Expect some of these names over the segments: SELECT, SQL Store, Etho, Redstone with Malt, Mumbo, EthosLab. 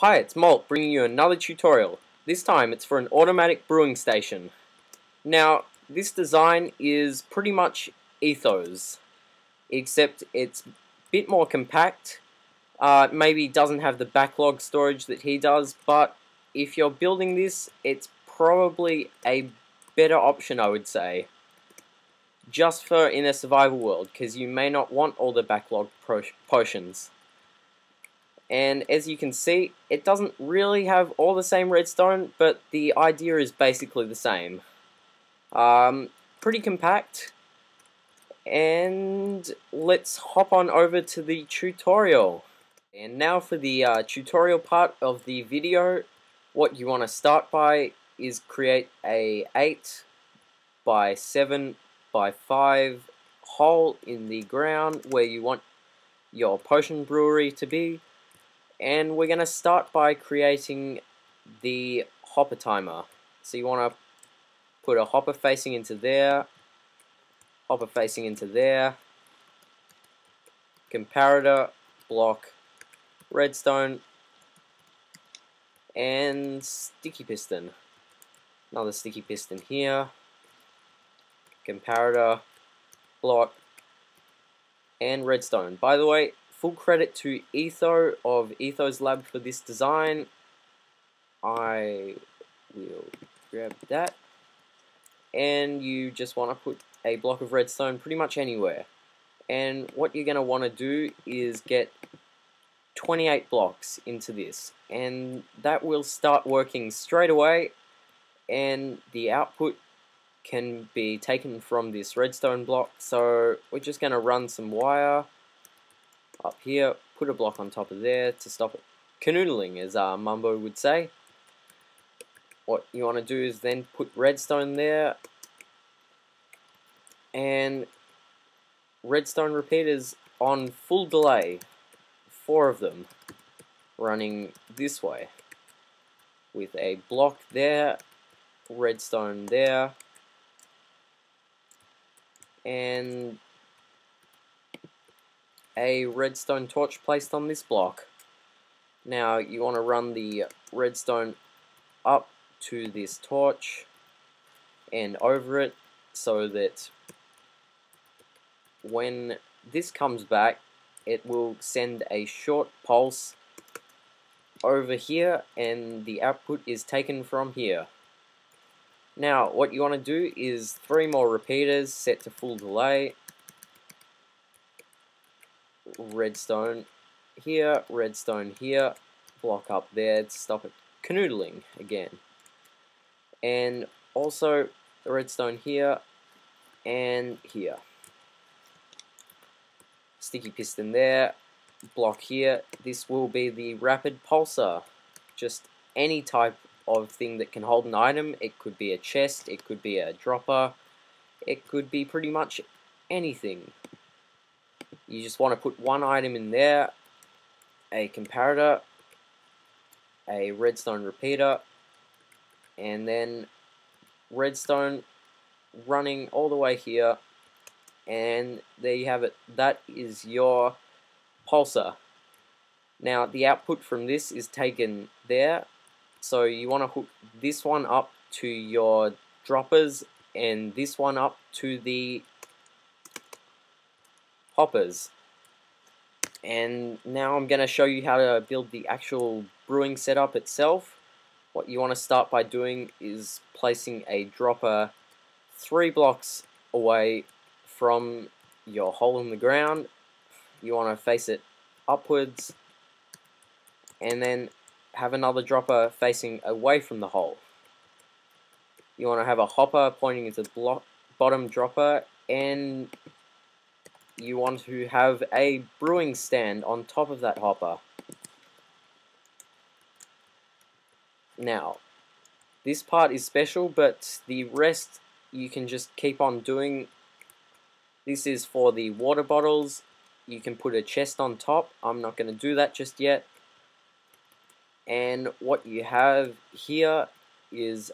Hi, it's Malt bringing you another tutorial. This time it's for an automatic brewing station. Now, this design is pretty much Ethos, except it's a bit more compact. Maybe doesn't have the backlog storage that he does, but if you're building this, it's probably a better option, I would say. Just for in a survival world, because you may not want all the backlog potions. And as you can see, it doesn't really have all the same redstone, but the idea is basically the same. Pretty compact. And let's hop on over to the tutorial. And now for the tutorial part of the video, what you want to start by is create a 8 by 7 by 5 hole in the ground where you want your potion brewery to be, and we're going to start by creating the hopper timer. So you want to put a hopper facing into there, hopper facing into there, comparator, block, redstone, and sticky piston. Another sticky piston here, comparator, block, and redstone. By the way, full credit to Etho of EthosLab for this design. I will grab that. And you just want to put a block of redstone pretty much anywhere. And what you're going to want to do is get 28 blocks into this. And that will start working straight away. And the output can be taken from this redstone block. So we're just going to run some wire up here, put a block on top of there to stop it canoodling, as Mumbo would say. What you want to do is then put redstone there, and redstone repeaters on full delay, 4 of them, running this way, with a block there, redstone there, and a redstone torch placed on this block. Now you want to run the redstone up to this torch and over it, so that when this comes back it will send a short pulse over here, and the output is taken from here. Now what you want to do is 3 more repeaters set to full delay, redstone here, redstone here, block up there to stop it canoodling again, and also redstone here and here, sticky piston there, block here. This will be the rapid pulser, just any type of thing that can hold an item. It could be a chest, it could be a dropper, it could be pretty much anything. You just want to put 1 item in there, a comparator, a redstone repeater, and then redstone running all the way here, and there you have it. That is your pulsar. Now the output from this is taken there, so you want to hook this one up to your droppers and this one up to the hoppers. And now I'm going to show you how to build the actual brewing setup itself. What you want to start by doing is placing a dropper 3 blocks away from your hole in the ground. You want to face it upwards, and then have another dropper facing away from the hole. You want to have a hopper pointing at the bottom dropper, and you want to have a brewing stand on top of that hopper. Now, this part is special, but the rest you can just keep on doing. This is for the water bottles. You can put a chest on top. I'm not going to do that just yet. And what you have here is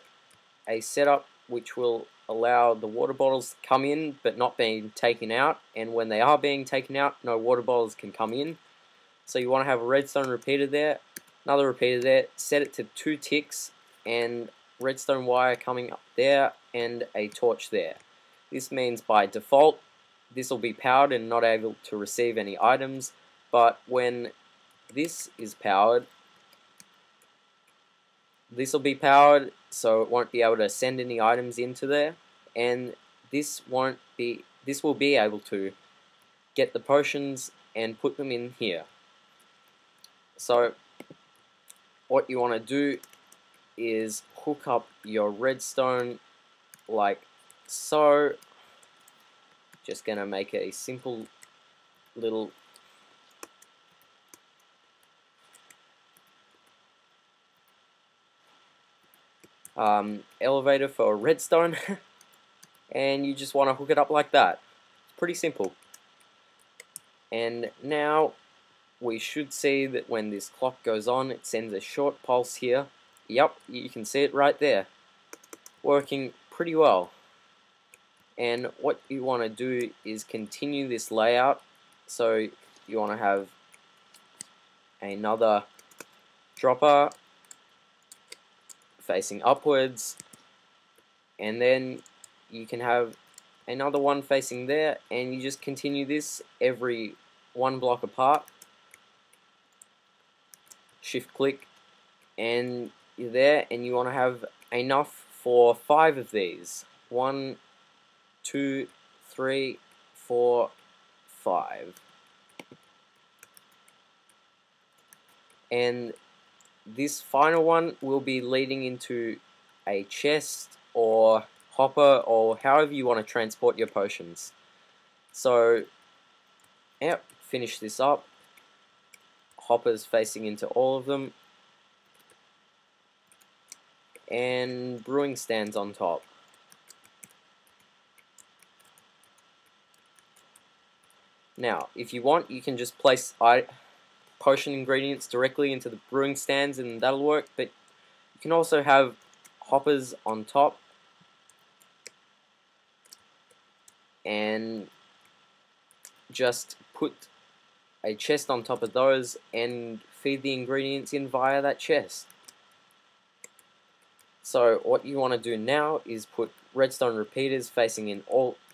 a setup which will allow the water bottles to come in but not being taken out, and when they are being taken out, no water bottles can come in. So you want to have a redstone repeater there, another repeater there, set it to 2 ticks and redstone wire coming up there and a torch there. This means by default this will be powered and not able to receive any items, but when this is powered, this will be powered, so it won't be able to send any items into there, and this will be able to get the potions and put them in here. So what you want to do is hook up your redstone like so. Just gonna make a simple little elevator for redstone and you just want to hook it up like that. It's pretty simple. And now we should see that when this clock goes on, it sends a short pulse here. Yep, you can see it right there, working pretty well. And what you want to do is continue this layout, so you want to have another dropper facing upwards, and then you can have another one facing there, and you just continue this every 1 block apart. Shift click and you're there, and you want to have enough for 5 of these. 1, 2, 3, 4, 5. And this final one will be leading into a chest or hopper or however you want to transport your potions. So, yep, finish this up. Hoppers facing into all of them. And brewing stands on top. Now, if you want, you can just place potion ingredients directly into the brewing stands and that'll work, but you can also have hoppers on top and just put a chest on top of those and feed the ingredients in via that chest. So what you want to do now is put redstone repeaters facing in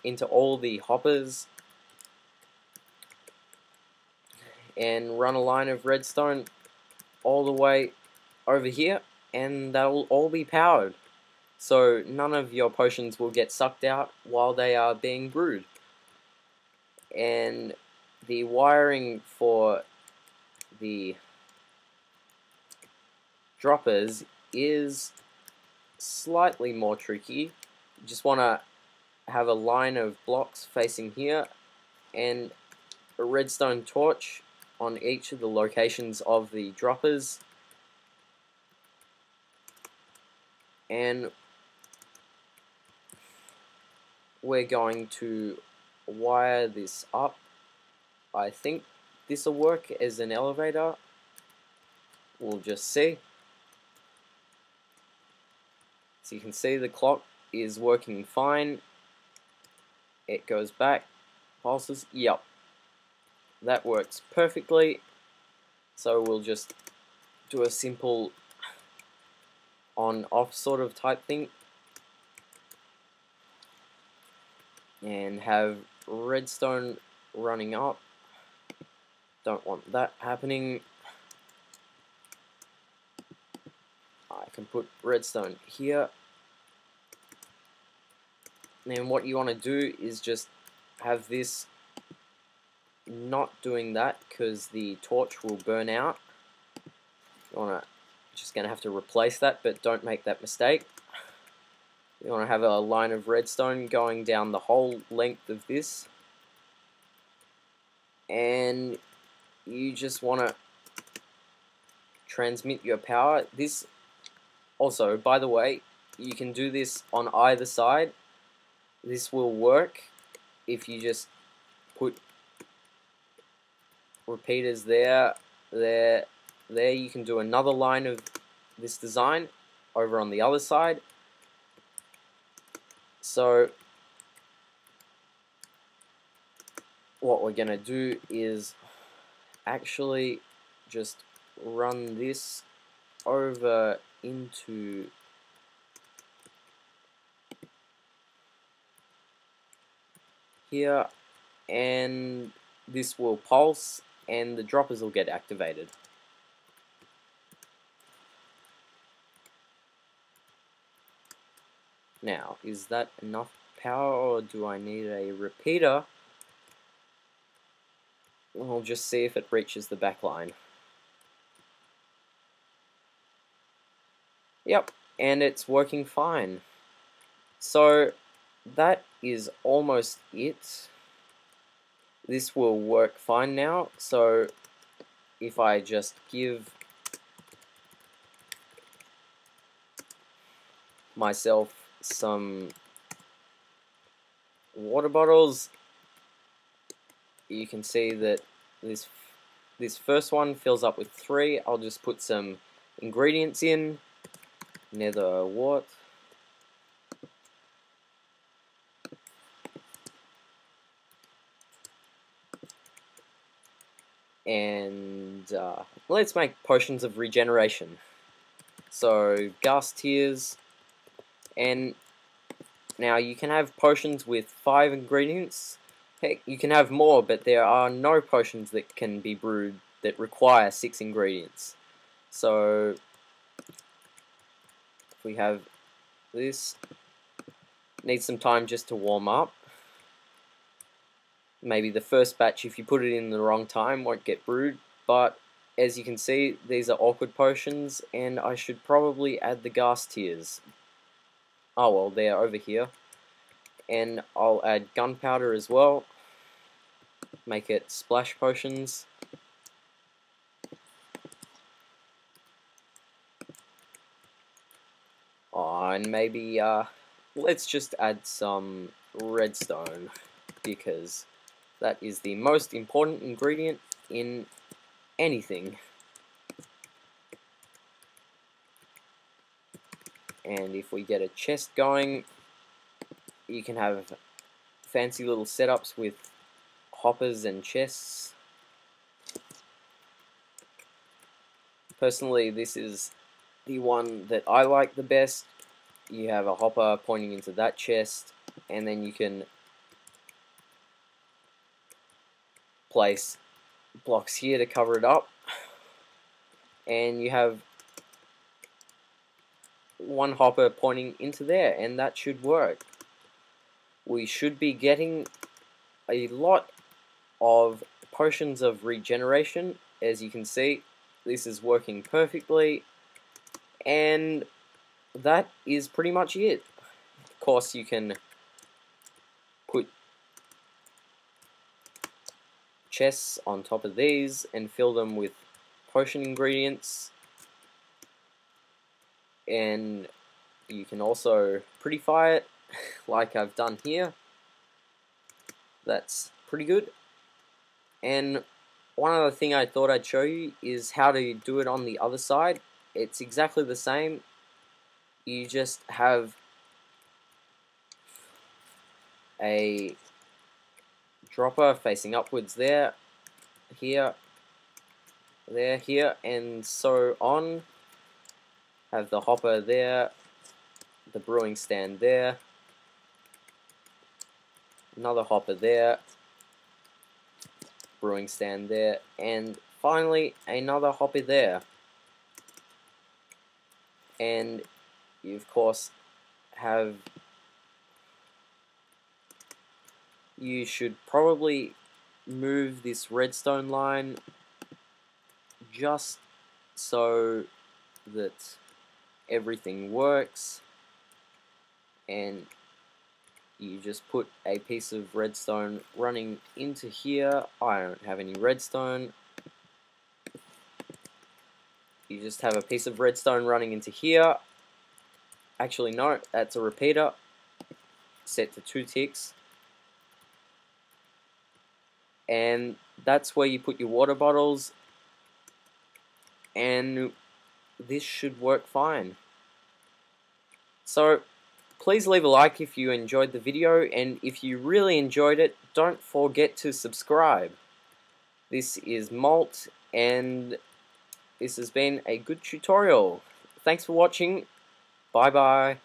into all the hoppers and run a line of redstone all the way over here, and that will all be powered, so none of your potions will get sucked out while they are being brewed. And the wiring for the droppers is slightly more tricky. You just want to have a line of blocks facing here and a redstone torch on each of the locations of the droppers, and we're going to wire this up. I think this will work as an elevator, we'll just see. So you can see the clock is working fine, it goes back, pulses, yep. That works perfectly, so we'll just do a simple on-off sort of type thing and have redstone running up. Don't want that happening. I can put redstone here, and what you want to do is just have this not doing that because the torch will burn out. You wanna just gonna have to replace that, but don't make that mistake. You wanna have a line of redstone going down the whole length of this, and you just wanna transmit your power. This also, by the way, you can do this on either side. This will work if you just put repeaters there. You can do another line of this design over on the other side. So what we're gonna do is actually just run this over into here, and this will pulse and the droppers will get activated. Now, is that enough power, or do I need a repeater? We'll just see if it reaches the back line. Yep, and it's working fine. So that is almost it. This will work fine now. So if I just give myself some water bottles, you can see that this first one fills up with 3. I'll just put some ingredients in. Nether wart, and let's make potions of regeneration. So gas tears, and now you can have potions with 5 ingredients. Heck, you can have more, but there are no potions that can be brewed that require 6 ingredients. So we have this. Needs some time just to warm up. Maybe the first batch, if you put it in the wrong time, won't get brewed, but as you can see, these are awkward potions, and I should probably add the gas tears. Oh well, they're over here. And I'll add gunpowder as well. Make it splash potions. And maybe let's just add some redstone, because that is the most important ingredient in anything. And if we get a chest going, you can have fancy little setups with hoppers and chests. Personally, this is the one that I like the best. You have a hopper pointing into that chest, and then you can place blocks here to cover it up, and you have one hopper pointing into there, and that should work. We should be getting a lot of potions of regeneration. As you can see, this is working perfectly, and that is pretty much it. Of course, you can put chests on top of these and fill them with potion ingredients, and you can also prettify it like I've done here. That's pretty good. And one other thing I thought I'd show you is how to do it on the other side. It's exactly the same. You just have a dropper facing upwards there, here, there, here, and so on. Have the hopper there, the brewing stand there, another hopper there, brewing stand there, and finally another hopper there. And you, of course, have... You should probably move this redstone line just so that everything works. And you just put a piece of redstone running into here. I don't have any redstone. You just have a piece of redstone running into here. Actually, no, that's a repeater, set to 2 ticks. And that's where you put your water bottles. And this should work fine. So, please leave a like if you enjoyed the video. And if you really enjoyed it, don't forget to subscribe. This is Malt, and this has been a good tutorial. Thanks for watching. Bye bye.